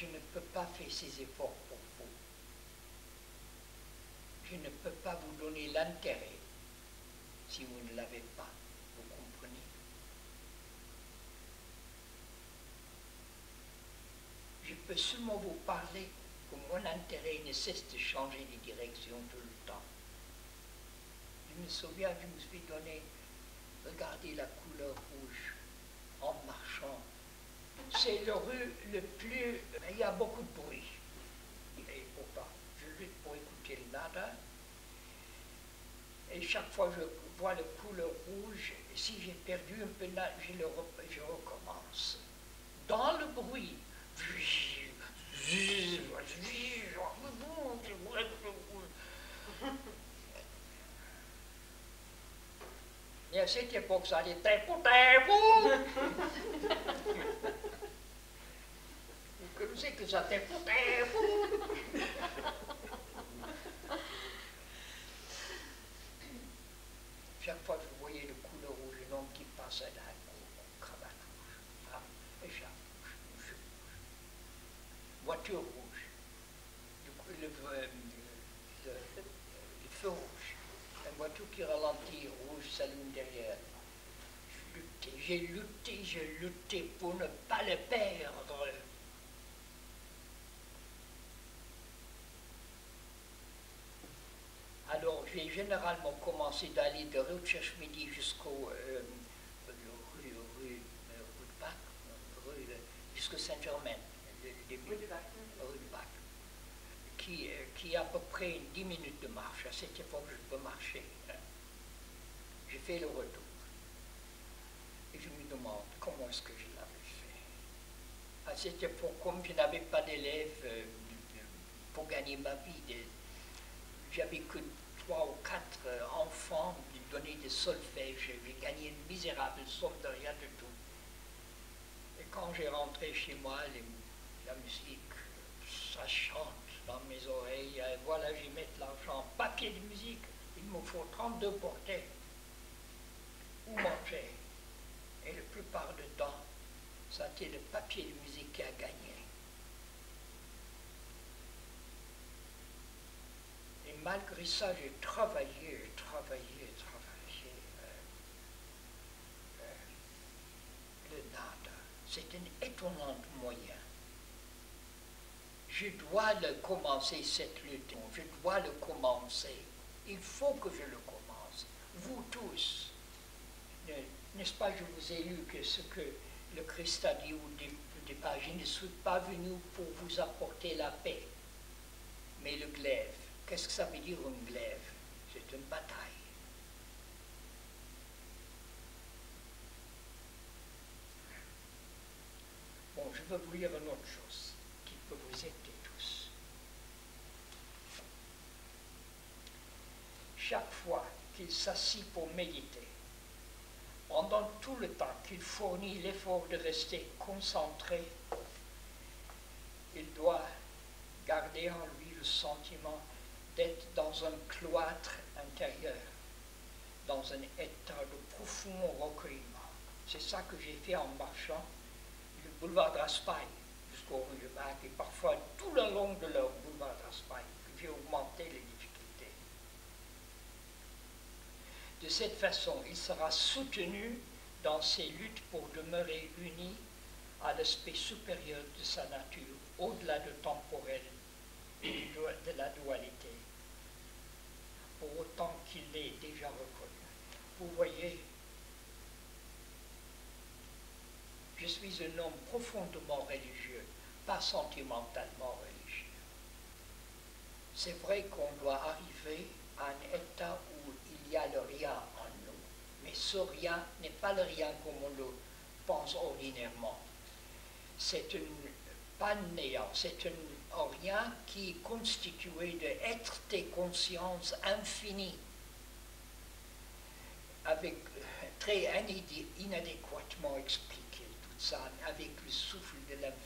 je ne peux pas faire ces efforts pour vous. Je ne peux pas vous donner l'intérêt si vous ne l'avez pas. Vous comprenez? Je peux seulement vous parler que mon intérêt ne cesse de changer de direction tout le temps. Je me souviens, je me suis donné, regardez la couleur rouge en marchant. C'est la rue le plus... Il y a beaucoup de bruit. Et pourquoi? Je lutte pour écouter le nada. Et chaque fois que je vois la couleur rouge, si j'ai perdu un peu, je recommence. Dans le bruit. Et à cette époque, ça allait tepou-tepou. Vous connaissez que ça tepou-tepou. Chaque fois que je voyais le couleur rouge, un homme qui passait là, une cravate rouge, femme, écharpe rouge, voiture rouge, le feu rouge. La voiture qui ralentit, rouge, saloon derrière. J'ai lutté pour ne pas le perdre. Alors j'ai généralement commencé d'aller de rue de Cherchemidi jusqu'au jusqu'à Saint-Germain, rue du Bac, qui est à peu près 10 minutes de marche. À cette époque, je peux marcher. J'ai fait le retour. Et je me demande comment est-ce que je l'avais fait. À cette époque, comme je n'avais pas d'élèves pour gagner ma vie, j'avais que 3 ou 4 enfants qui donnaient des solfèges. J'ai gagné une misérable somme de rien du tout. Et quand j'ai rentré chez moi, la musique, ça chante dans mes oreilles. Et voilà, j'y mets l'argent. Papier de musique, il me faut 32 portées. Où manger? Et la plupart du temps, c'était le papier de musique qui a gagné. Et malgré ça, j'ai travaillé. Le nada, c'est un étonnant moyen. Je dois le commencer, cette lutte. Je dois le commencer. Il faut que je le commence. Vous tous, n'est-ce pas, je vous ai lu que ce que le Christ a dit au départ, je ne suis pas venu pour vous apporter la paix, mais le glaive. Qu'est-ce que ça veut dire un glaive? C'est une bataille. Bon, je veux vous lire une autre chose qui peut vous aider tous. Chaque fois qu'il s'assit pour méditer, pendant tout le temps qu'il fournit l'effort de rester concentré, il doit garder en lui le sentiment d'être dans un cloître intérieur, dans un état de profond recueillement. C'est ça que j'ai fait en marchant du boulevard d'Aspail jusqu'au rue du Bac, et parfois tout le long de leur boulevard d'Aspail, j'ai augmenté les difficultés. De cette façon, il sera soutenu dans ses luttes pour demeurer uni à l'aspect supérieur de sa nature, au-delà du temporel, de la dualité, pour autant qu'il l'ait déjà reconnu. Vous voyez, je suis un homme profondément religieux, pas sentimentalement religieux. C'est vrai qu'on doit arriver à un état où il y a le rien en nous, mais ce rien n'est pas le rien comme on le pense ordinairement. C'est une panne néant, c'est une rien qui est constitué d'êtres des consciences infinies, avec très inadéquatement expliqué tout ça, avec le souffle de l'infini